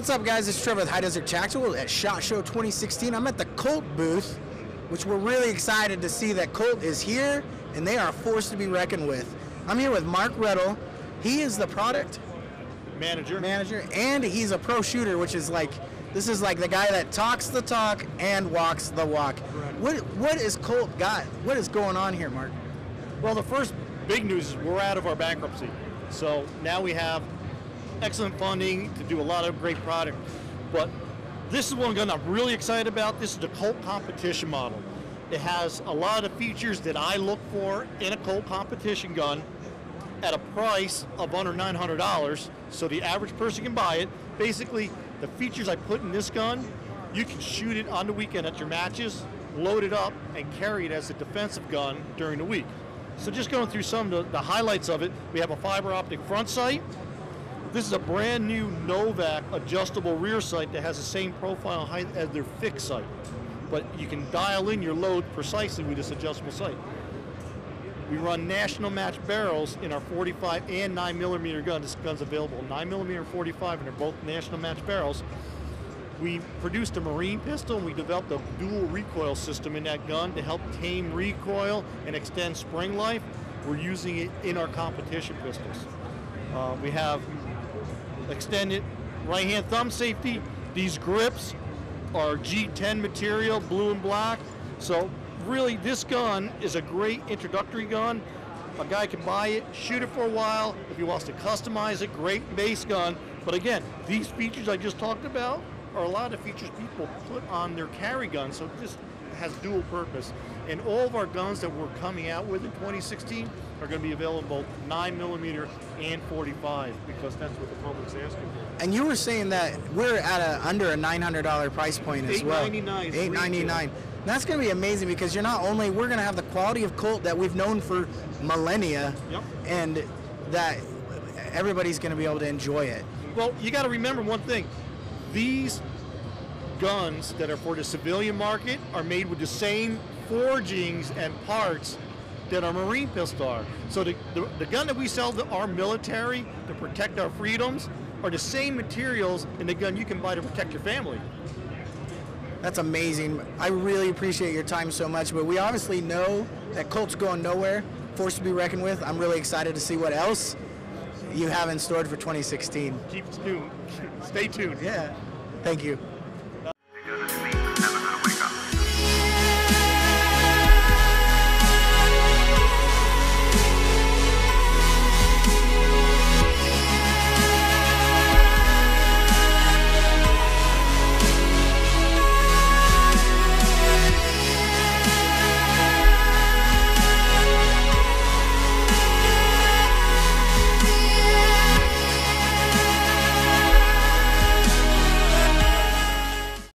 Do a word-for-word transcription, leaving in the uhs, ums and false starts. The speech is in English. What's up, guys? It's Trevor with High Desert Tactical at SHOT Show twenty sixteen. I'm at the Colt booth, which we're really excited to see that Colt is here, and they are a force to be reckoned with. I'm here with Mark Reddle. He is the product manager, manager, and he's a pro shooter, which is like, this is like the guy that talks the talk and walks the walk. Correct. What What is Colt got? What is going on here, Mark? Well, the first big news is we're out of our bankruptcy. So now we have excellent funding to do a lot of great product. But this is one gun I'm really excited about. This is the Colt competition model. It has a lot of features that I look for in a Colt competition gun at a price of under nine hundred dollars, so the average person can buy it. Basically, the features I put in this gun, you can shoot it on the weekend at your matches, load it up, and carry it as a defensive gun during the week. So just going through some of the, the highlights of it, we have a fiber optic front sight. This is a brand new Novak adjustable rear sight that has the same profile height as their fixed sight, but you can dial in your load precisely with this adjustable sight. We run national match barrels in our forty-five and nine millimeter gun. This gun's available in nine millimeter and forty-five, and they're both national match barrels. We produced a marine pistol, and we developed a dual recoil system in that gun to help tame recoil and extend spring life. We're using it in our competition pistols. Uh, we have extended right hand thumb safety. These grips are G ten material, blue and black. So really, this gun is a great introductory gun. A guy can buy it, shoot it for a while. If he wants to customize it, great base gun. But again, these features I just talked about are a lot of features people put on their carry gun. So this has dual purpose. And all of our guns that we're coming out with in twenty sixteen are going to be available nine millimeter and forty-five, because that's what the public's asking for. And you were saying that we're at a, under a nine hundred dollar price point as well. eight ninety-nine. eight ninety-nine. That's going to be amazing, because you're not only, we're going to have the quality of Colt that we've known for millennia, yep, and that everybody's going to be able to enjoy it. Well, you got to remember one thing. These guns that are for the civilian market are made with the same forgings and parts that our marine pistol are. So the, the, the gun that we sell to our military to protect our freedoms are the same materials in the gun you can buy to protect your family. That's amazing. I really appreciate your time so much, but we obviously know that Colt's going nowhere, forced to be reckoned with. I'm really excited to see what else you have in store for twenty sixteen. Keep tuned. Stay tuned. Yeah. Thank you.